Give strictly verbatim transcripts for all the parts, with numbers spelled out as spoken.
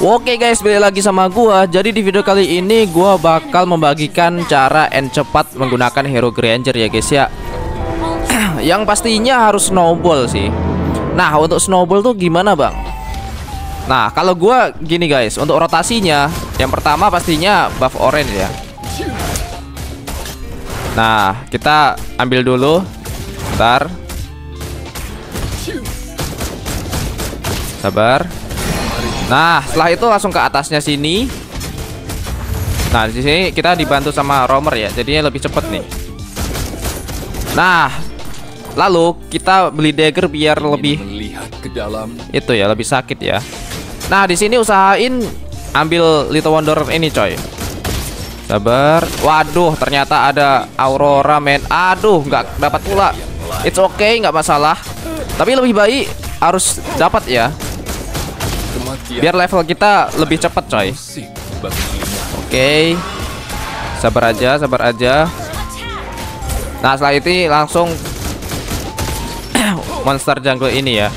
Oke guys, balik lagi sama gua. Jadi di video kali ini gua bakal membagikan cara end cepat menggunakan hero Granger ya guys ya. Yang pastinya harus snowball sih. Nah, untuk snowball tuh gimana bang? Nah, kalau gua gini guys, untuk rotasinya yang pertama pastinya buff orange ya. Nah, kita ambil dulu. Bentar. Sabar. Nah, setelah itu langsung ke atasnya sini. Nah, di sini kita dibantu sama roamer ya. Jadinya lebih cepet nih. Nah, lalu kita beli dagger biar lebih ke dalam. Itu ya, lebih sakit ya. Nah, di sini usahain ambil Little Wanderer ini, coy. Sabar. Waduh, ternyata ada Aurora, men. Aduh, nggak dapat pula. It's okay, nggak masalah. Tapi lebih baik harus dapat ya. Biar level kita lebih cepat, coy. Oke. Okay. Sabar aja, sabar aja. Nah, setelah itu langsung monster jungle ini ya.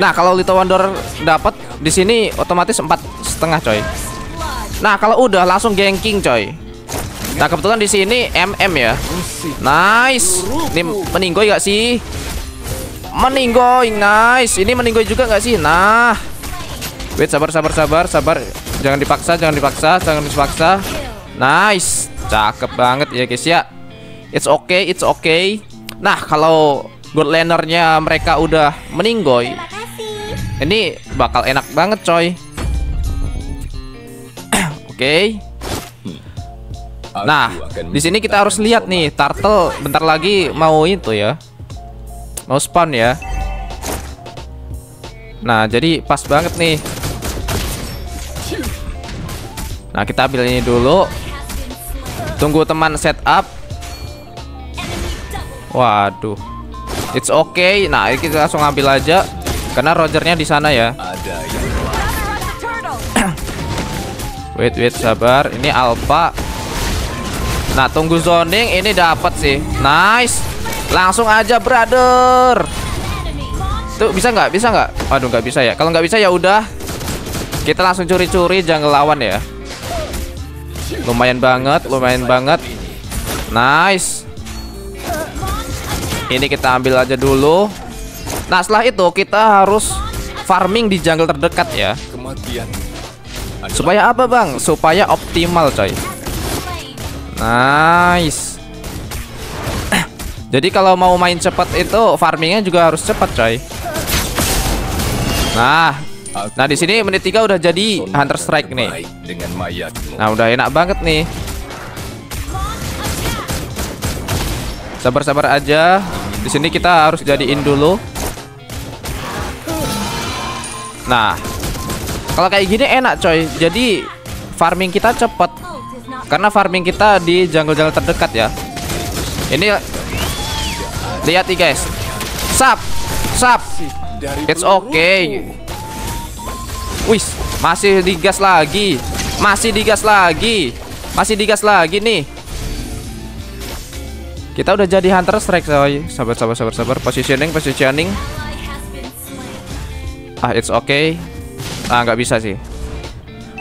Nah, kalau Little Wanderer dapat di sini otomatis empat setengah, coy. Nah, kalau udah langsung ganking, coy. Nah, kebetulan di sini M M ya. Nice. Ini meninggoy gak sih? Meninggoy, nice. Ini meninggoy juga gak sih? Nah. Wait, sabar, sabar, sabar, sabar. Jangan dipaksa, jangan dipaksa, jangan dipaksa. Nice. Cakep banget ya, guys ya. It's okay, it's okay. Nah, kalau gold lanernya mereka udah meninggoy, ini bakal enak banget, coy. Oke. Okay. Nah, di sini kita harus lihat nih, turtle bentar lagi mau itu ya. Mau spawn ya. Nah, jadi pas banget nih. Nah, kita ambil ini dulu. Tunggu teman setup. Waduh. It's okay. Nah, kita langsung ambil aja karena Rogernya di sana ya. Wait, wait, sabar. Ini Alpha. Nah, tunggu zoning. Ini dapat sih. Nice. Langsung aja, brother. Tuh, bisa nggak? Bisa nggak? Waduh, nggak bisa ya. Kalau nggak bisa ya udah. Kita langsung curi-curi, jangan lawan ya. Lumayan banget, lumayan banget. Nice. Ini kita ambil aja dulu. Nah, setelah itu kita harus farming di jungle terdekat ya. Kematian. Supaya apa bang? Supaya optimal, coy. Nice. Jadi kalau mau main cepat itu farmingnya juga harus cepat, coy. Nah, nah di sini menit tiga udah jadi Hunter Strike nih. Nah, udah enak banget nih. Sabar-sabar aja. Di sini kita harus jadiin dulu. Nah. Kalau kayak gini enak, coy. Jadi farming kita cepet karena farming kita di jungle-jungle terdekat ya. Ini lihat nih guys. Sap, sap. It's okay. Wih, masih digas lagi. Masih digas lagi. Masih digas lagi nih. Kita udah jadi Hunter Strike, coy. Sabar, sabar, sabar, sabar. Positioning, positioning. Ah, it's okay. Ah, nggak bisa sih.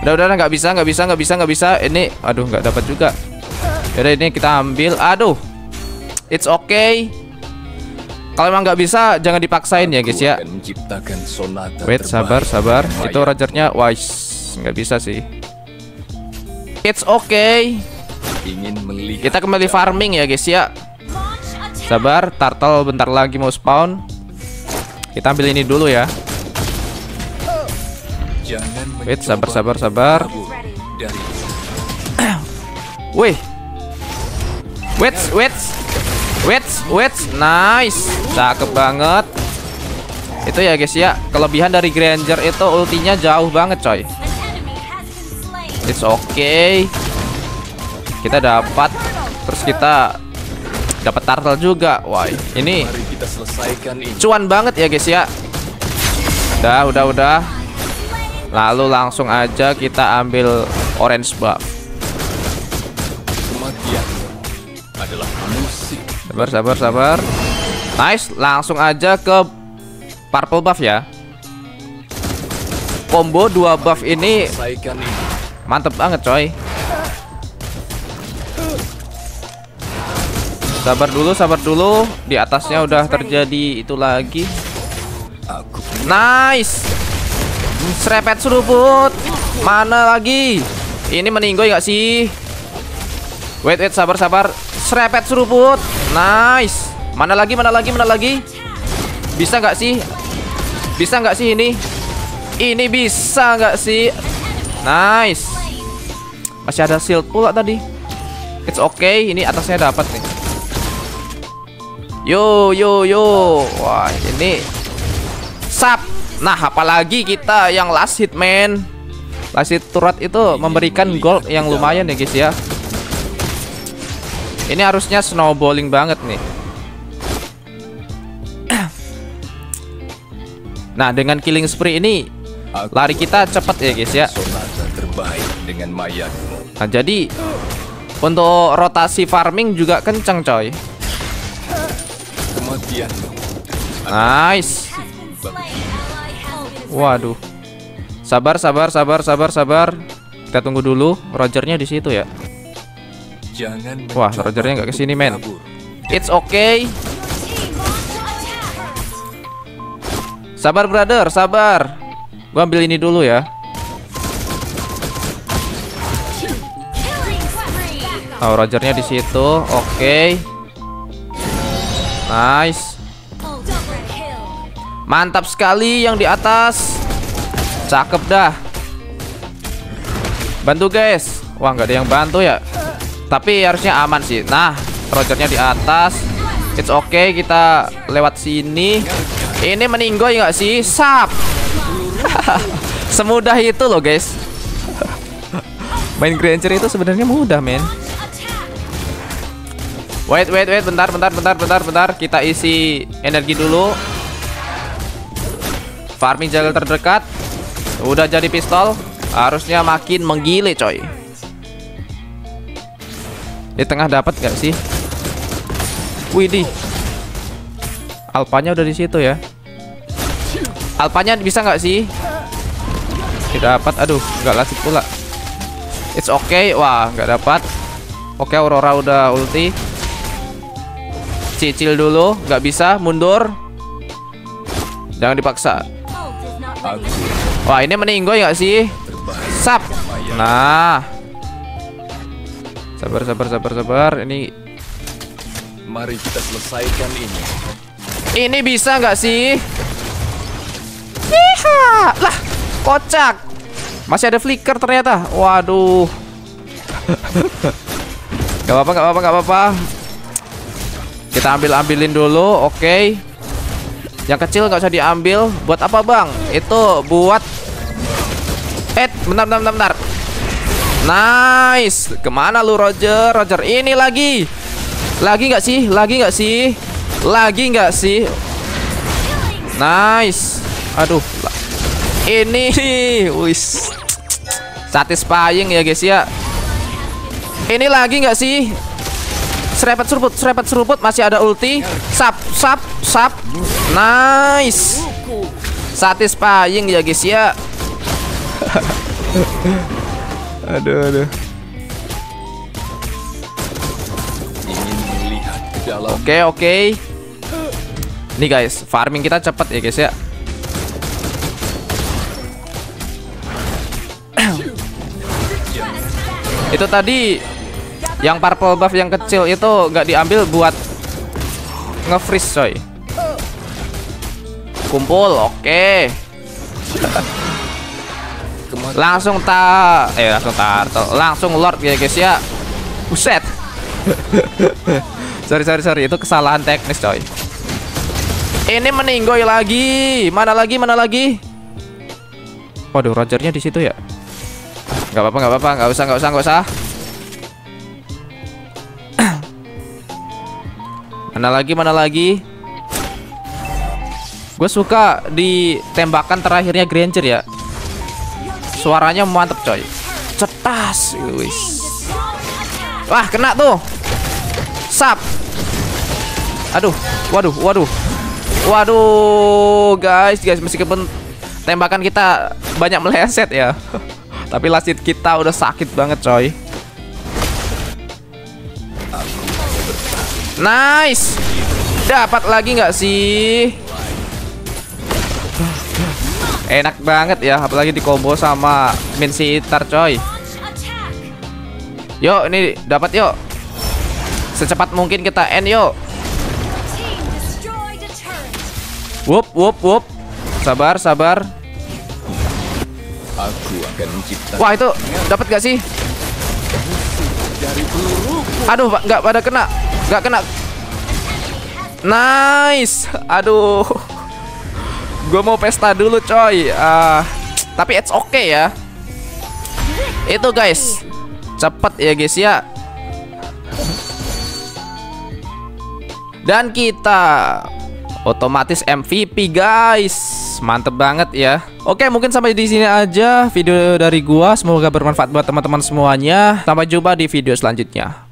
Udah, udah, nggak bisa, nggak bisa, nggak bisa, nggak bisa. Ini, aduh, nggak dapat juga. Yaudah, ini kita ambil. Aduh, it's okay. Kalau emang nggak bisa, jangan dipaksain ya, guys ya. Wait, sabar, sabar. Itu Rogernya, wise, nggak bisa sih. It's okay. Kita kembali farming ya, guys ya. Sabar, turtle bentar lagi mau spawn. Kita ambil ini dulu ya. Wait, sabar, sabar, sabar. Wih. Wait, wait. Wait, wait. Nice. Cakep banget. Itu ya guys ya. Kelebihan dari Granger itu ultinya jauh banget, coy. It's okay. Kita dapat. Terus kita dapat turtle juga. Wah, ini cuan banget ya guys ya. Udah, udah, udah. Lalu langsung aja kita ambil orange buff. Sabar, sabar, sabar. Nice, langsung aja ke purple buff ya. Combo dua buff ini mantep banget coy. Sabar dulu, sabar dulu. Di atasnya udah terjadi itu lagi. Nice. Serepet seruput. Mana lagi? Ini meninggoy gak sih? Wait, wait, sabar, sabar. Serepet seruput. Nice. Mana lagi, mana lagi, mana lagi? Bisa gak sih? Bisa gak sih ini? Ini bisa gak sih? Nice. Masih ada shield pula tadi. It's okay. Ini atasnya dapat nih. Yo yo yo. Wah, ini sap. Nah, apalagi kita yang last hit, man. Last hit turret itu memberikan gold yang lumayan ya, guys ya. Ini harusnya snowballing banget nih. Nah, dengan killing spree ini lari kita cepat ya, guys ya. Nah, jadi untuk rotasi farming juga kencang, coy. Nice. Waduh. Sabar, sabar, sabar, sabar, sabar. Kita tunggu dulu Rogernya di situ ya. Wah, Rogernya nggak kesini, men. It's okay. Sabar, brother, sabar. Gua ambil ini dulu ya. Oh, Rogernya di situ. Oke. Okay. Nice. Mantap sekali yang di atas. Cakep dah. Bantu guys. Wah, nggak ada yang bantu ya. Tapi harusnya aman sih. Nah, Rogernya di atas. It's okay, kita lewat sini. Ini meninggoy nggak sih? Sap. Semudah itu loh guys. Main Granger itu sebenarnya mudah, men. Wait, wait, wait, bentar, bentar, bentar, bentar, bentar. Kita isi energi dulu. Farming jalan terdekat. Udah jadi pistol. Harusnya makin menggile, coy. Di tengah dapat gak sih? Widih. Alpanya udah di situ ya. Alpanya bisa nggak sih? Tidak dapat. Aduh, nggak lasik pula. It's okay. Wah, nggak dapat. Oke, Aurora udah ulti. Cicil dulu, nggak bisa, mundur. Jangan dipaksa. Wah, ini meninggoy nggak sih? Sap. Nah, sabar, sabar, sabar, sabar. Ini, mari kita selesaikan ini. Ini bisa nggak sih? Hiha! Lah, kocak. Masih ada flicker ternyata. Waduh. Gak apa-apa, gak apa-apa, gak apa-apa. Kita ambil-ambilin dulu, oke. Okay. Yang kecil nggak usah diambil. Buat apa, Bang? Itu buat... Eh, bentar, bentar, bentar, bentar. Nice. Kemana lu, Roger? Roger, ini lagi. Lagi nggak sih? Lagi nggak sih? Lagi nggak sih? Nice. Aduh. Ini, wis. Satisfying ya, guys ya. Ini lagi nggak sih? Serepet seruput, serepet seruput, masih ada ulti. Sap, sap, sap. Nice. Satisfying ya guys ya. Aduh, aduh. Oke, oke. Nih guys, farming kita cepet ya guys ya. Itu tadi yang purple buff yang kecil itu nggak diambil buat nge-freeze, coy. Kumpul, oke. Okay. Langsung ta eh langsung turtle, langsung lord ya guys ya. Buset. Sorry, sorry, sorry, itu kesalahan teknis, coy. Ini meninggoy lagi. Mana lagi? Mana lagi? Waduh, Rogernya di situ ya. Gak apa-apa, gak apa-apa, gak usah, gak usah, gak usah. Mana lagi, mana lagi? Gue suka di tembakan terakhirnya Granger ya. Suaranya mantep coy. Cetas. Wis. Wah, kena tuh. Sap. Aduh, waduh, waduh. Waduh, guys, guys, meskipun tembakan kita banyak meleset ya. Tapi lasit kita udah sakit banget coy. Nice. Dapat lagi nggak sih? Enak banget ya, apalagi di combo sama Min Sitar coy. Yuk ini dapat yuk. Secepat mungkin kita end yuk. Wup wup wup. Sabar sabar. Aku akan menciptakan. Wah itu dapat gak sih? Aduh nggak pada kena, nggak kena. Nice. Aduh. Gue mau pesta dulu coy. Uh, tapi it's okay ya. Itu guys. Cepat ya guys ya. Dan kita otomatis M V P guys. Mantep banget ya. Oke mungkin sampai di sini aja video dari gua. Semoga bermanfaat buat teman-teman semuanya. Sampai jumpa di video selanjutnya.